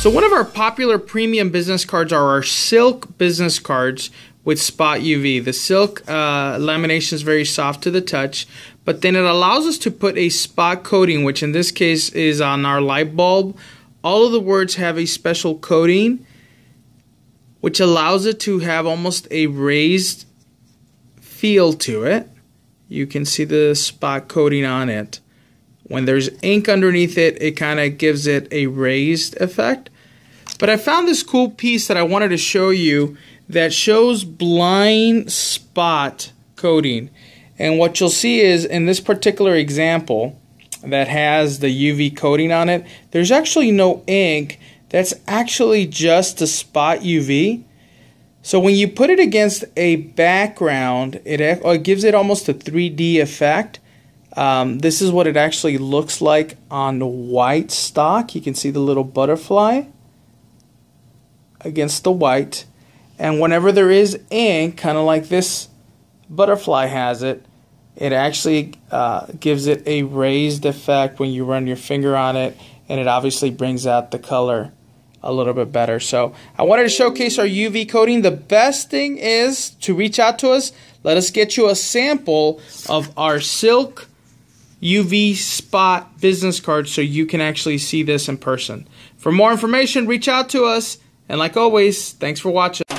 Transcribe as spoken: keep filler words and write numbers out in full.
So one of our popular premium business cards are our Silk business cards with spot U V. The Silk uh, lamination is very soft to the touch, but then it allows us to put a spot coating, which in this case is on our light bulb. All of the words have a special coating, which allows it to have almost a raised feel to it. You can see the spot coating on it. When there's ink underneath it, it kind of gives it a raised effect. But I found this cool piece that I wanted to show you that shows blind spot coating. And what you'll see is in this particular example that has the U V coating on it, there's actually no ink. That's actually just the spot U V. So when you put it against a background, it, it gives it almost a three D effect. Um, this is what it actually looks like on the white stock. You can see the little butterfly against the white. And whenever there is ink, kind of like this butterfly has it, it actually uh, gives it a raised effect when you run your finger on it, and it obviously brings out the color a little bit better. So I wanted to showcase our U V coating. The best thing is to reach out to us. Let us get you a sample of our Silk U V spot business card so you can actually see this in person. For more information, reach out to us. And like always, thanks for watching.